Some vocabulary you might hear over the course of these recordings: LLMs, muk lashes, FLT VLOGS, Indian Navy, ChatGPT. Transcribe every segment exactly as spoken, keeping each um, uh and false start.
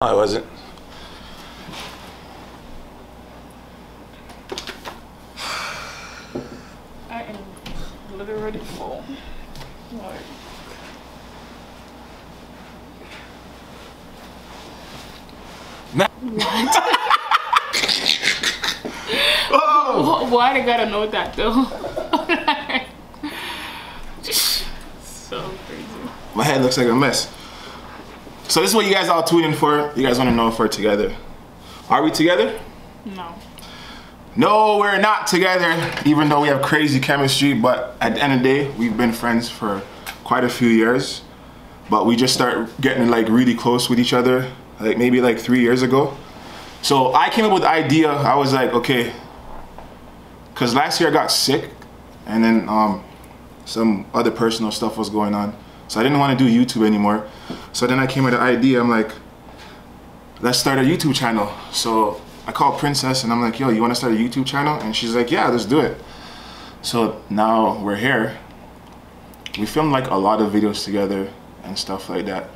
I wasn't. I am literally full. Like, nah. What? Oh. Why they gotta know that though? So crazy. My head looks like a mess. So this is what you guys all tweeting for. You guys want to know if we're together. Are we together? No. No, we're not together, even though we have crazy chemistry. But at the end of the day, we've been friends for quite a few years. But we just started getting like really close with each other, like maybe like three years ago. So I came up with the idea. I was like, okay, because last year I got sick. And then um, some other personal stuff was going on. So I didn't want to do YouTube anymore. So then I came with an idea. I'm like, let's start a YouTube channel. So I called Princess and I'm like, yo, you want to start a YouTube channel? And she's like, yeah, let's do it. So now we're here. We filmed like a lot of videos together and stuff like that.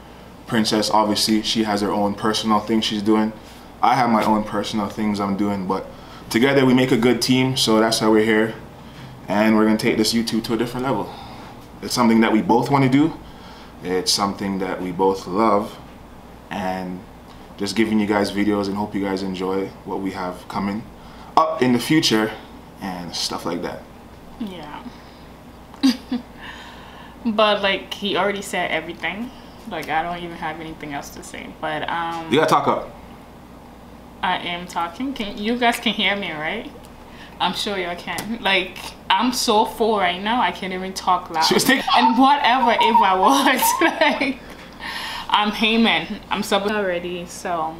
Princess, obviously, she has her own personal thing she's doing. I have my own personal things I'm doing, but together we make a good team. So that's why we're here. And we're going to take this YouTube to a different level. It's something that we both want to do. It's something that we both love, and just giving you guys videos and hope you guys enjoy what we have coming up in the future and stuff like that. Yeah. But like he already said everything. Like I don't even have anything else to say. But um. You gotta talk up. I am talking. Can you guys can hear me, right? I'm sure y'all can. Like, I'm so full right now, I can't even talk loud. She was thinking and whatever if I was. Like, I'm Heyman. I'm sub already, so.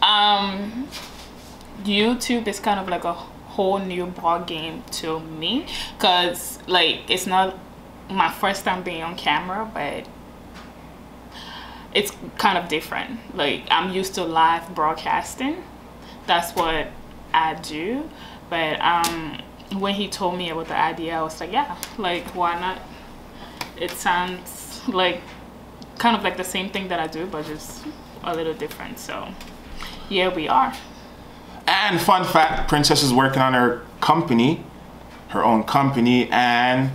Um, YouTube is kind of like a whole new ball game to me. Because, like, it's not my first time being on camera, but it's kind of different. Like, I'm used to live broadcasting. That's what I do. But um, when he told me about the idea, I was like, yeah, like, why not? It sounds like kind of like the same thing that I do, but just a little different. So, yeah, we are. And fun fact, Princess is working on her company, her own company, and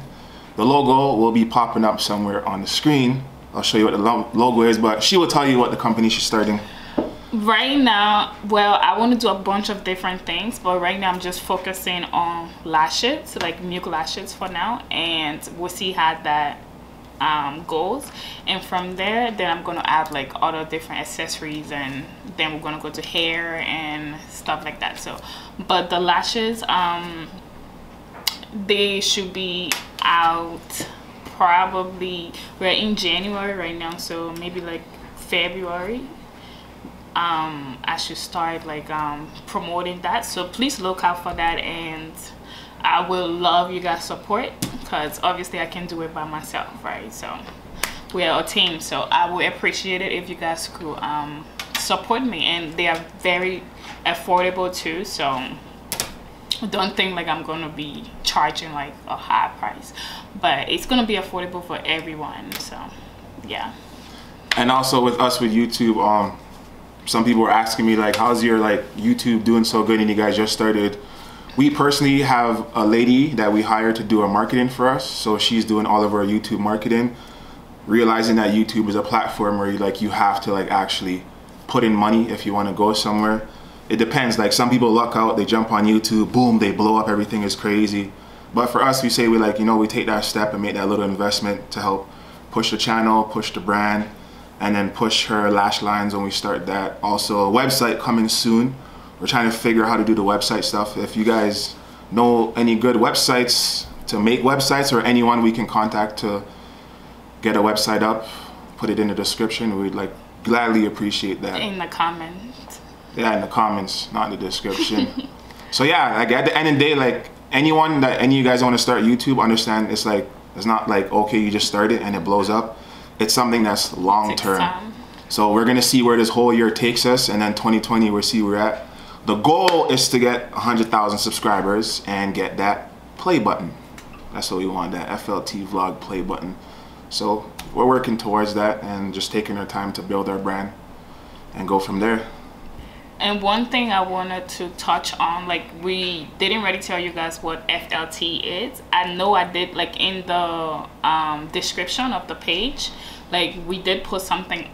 the logo will be popping up somewhere on the screen. I'll show you what the lo logo is, but she will tell you what the company she's starting. Right now, well, I want to do a bunch of different things, but right now I'm just focusing on lashes, like Muk Lashes for now, and we'll see how that um, goes. And from there, then I'm going to add like other different accessories, and then we're going to go to hair and stuff like that. So, but the lashes, um, they should be out probably, we're in January right now, so maybe like February. um I should start like um promoting that, so please look out for that, and I will love you guys support, because obviously I can do it by myself, right? So we are a team, so I will appreciate it if you guys could um support me, and they are very affordable too, so don't think like I'm gonna be charging like a high price, but it's gonna be affordable for everyone. So yeah. And also with us with YouTube, um some people were asking me like, how's your like YouTube doing so good and you guys just started? We personally have a lady that we hired to do our marketing for us. So she's doing all of our YouTube marketing, realizing that YouTube is a platform where you, like, you have to like actually put in money if you want to go somewhere. It depends. Like some people luck out, they jump on YouTube, boom, they blow up, everything is crazy. But for us, we say we like, you know, we take that step and make that little investment to help push the channel, push the brand, and then push her lash lines when we start that. Also, a website coming soon. We're trying to figure out how to do the website stuff. If you guys know any good websites to make websites, or anyone we can contact to get a website up, put it in the description. We'd like gladly appreciate that. In the comments. Yeah, in the comments, not in the description. So yeah, like at the end of the day, like anyone that any of you guys want to start YouTube, understand it's like, it's not like, okay, you just start it and it blows up. It's something that's long term. So we're gonna see where this whole year takes us, and then twenty twenty we'll see where we're at. The goal is to get one hundred thousand subscribers and get that play button. That's what we want, that F L T vlog play button. So we're working towards that and just taking our time to build our brand and go from there. And one thing I wanted to touch on, like, we didn't really tell you guys what F L T is. I know I did, like, in the um, description of the page, like, we did put something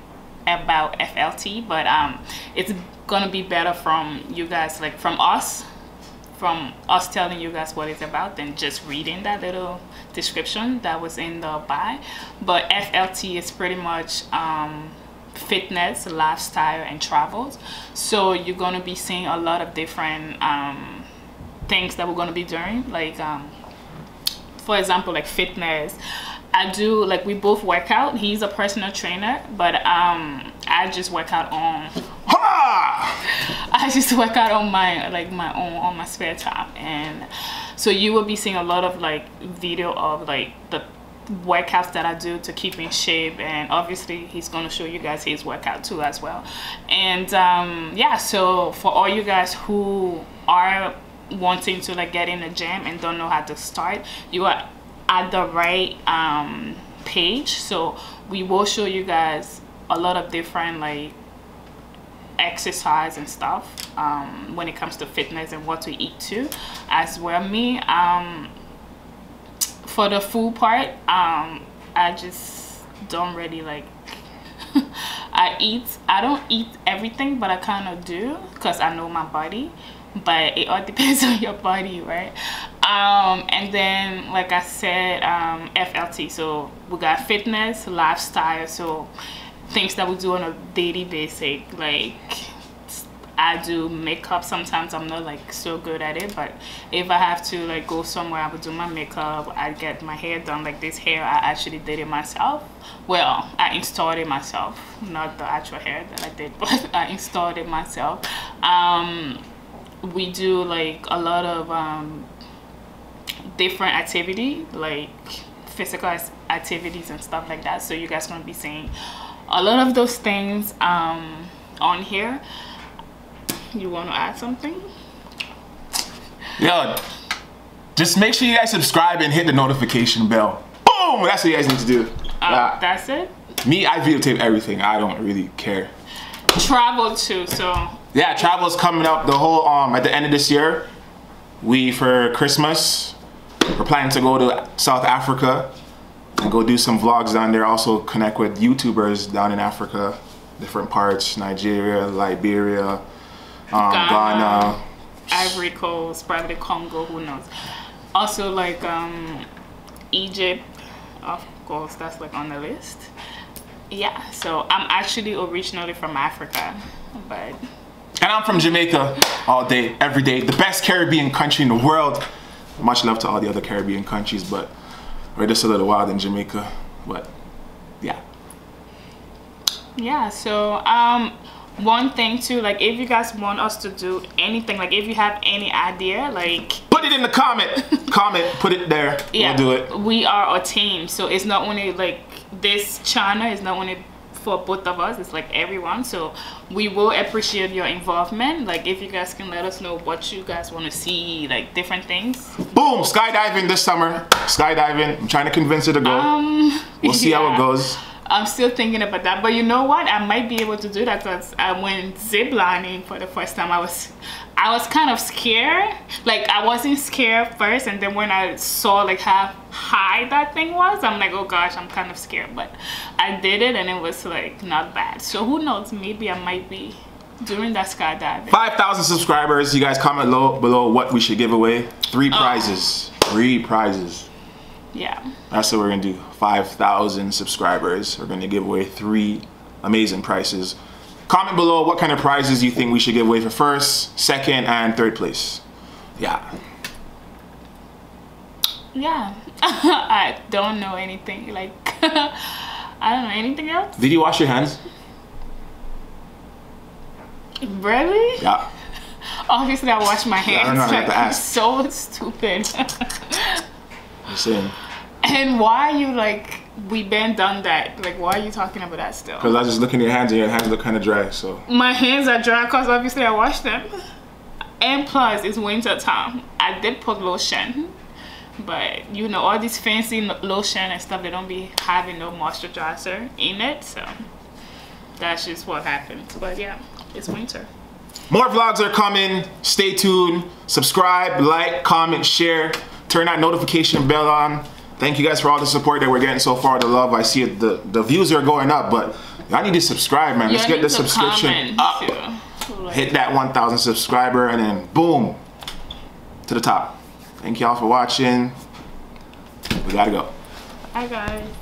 about F L T, but um, it's gonna be better from you guys, like, from us, from us telling you guys what it's about than just reading that little description that was in the bio. But F L T is pretty much um, fitness, lifestyle, and travels. So you're gonna be seeing a lot of different um, things that we're gonna be doing. Like, um, for example, like fitness. I do, like, we both work out. He's a personal trainer, but um, I just work out on. Ha! I just work out on my like my own on my spare time, and so you will be seeing a lot of like video of like the workouts that I do to keep in shape, and obviously he's gonna show you guys his workout too as well. And um, yeah, so for all you guys who are wanting to like get in the gym and don't know how to start, you are at the right um, page. So we will show you guys a lot of different like exercise and stuff um, when it comes to fitness and what to eat too as well. Me um, for the food part, um, I just don't really like I eat I don't eat everything, but I kind of do because I know my body, but it all depends on your body, right? Um, and then, like I said, um, F L T. So we got fitness, lifestyle. So things that we do on a daily basis. Like, I do makeup sometimes. I'm not like so good at it, but if I have to like go somewhere, I would do my makeup. I get my hair done. Like this hair, I actually did it myself. Well, I installed it myself. Not the actual hair that I did, but I installed it myself. Um, we do like a lot of um, different activity, like physical activities and stuff like that. So you guys gonna be seeing a lot of those things um, on here. You wanna add something? Yo, just make sure you guys subscribe and hit the notification bell. Boom! That's what you guys need to do. Uh, uh, that's it? Me, I videotape everything. I don't really care. Travel too, so. Yeah, travel's coming up the whole, um, at the end of this year. We, for Christmas, we're planning to go to South Africa and go do some vlogs down there. Also connect with YouTubers down in Africa, different parts, Nigeria, Liberia, um, Ghana, Ghana, Ivory Coast, probably Congo, who knows. Also like um, Egypt, of course, that's like on the list. Yeah, so I'm actually originally from Africa, but... And I'm from Jamaica all day, every day. The best Caribbean country in the world. Much love to all the other Caribbean countries, but we're just a little wild in Jamaica. But yeah. Yeah, so um, one thing too, like if you guys want us to do anything, like if you have any idea, like... Put it in the comment. Comment, put it there. Yeah, we'll do it. We are a team, so it's not only like this channel, it's not only... for both of us, it's like everyone, so we will appreciate your involvement. Like if you guys can let us know what you guys want to see, like different things. Boom, skydiving this summer. Skydiving, I'm trying to convince her to go. Um, we'll see yeah. how it goes. I'm still thinking about that, but you know what, I might be able to do that because I went ziplining for the first time. I was I was kind of scared. Like I wasn't scared first, and then when I saw like how high that thing was, I'm like, oh gosh, I'm kind of scared, but I did it and it was like not bad. So who knows, maybe I might be doing that skydiving. five thousand subscribers, you guys comment below, below what we should give away. Three prizes, oh. three prizes. Yeah. That's what we're gonna do. five thousand subscribers. We're gonna give away three amazing prizes. Comment below what kind of prizes you think we should give away for first, second, and third place. Yeah. Yeah. I don't know anything. Like, I don't know anything else. Did you wash your hands? Really? Yeah. Obviously, I washed my hands. Yeah, I don't know how to ask. So stupid. I'm saying. And why are you like, we been done that? Like, why are you talking about that still? Because I was just looking at your hands and your hands look kind of dry, so. My hands are dry because obviously I washed them. And plus, it's winter time. I did put lotion. But, you know, all these fancy lotion and stuff, they don't be having no moisturizer in it, so. that's just what happens. But yeah, it's winter. More vlogs are coming. Stay tuned. Subscribe, like, comment, share. Turn that notification bell on. Thank you guys for all the support that we're getting so far, the love. I see it, the, the views are going up, but y'all need to subscribe, man. Let's get the subscription up. Hit that one thousand subscriber and then boom, to the top. Thank y'all for watching. We gotta go. Bye, guys.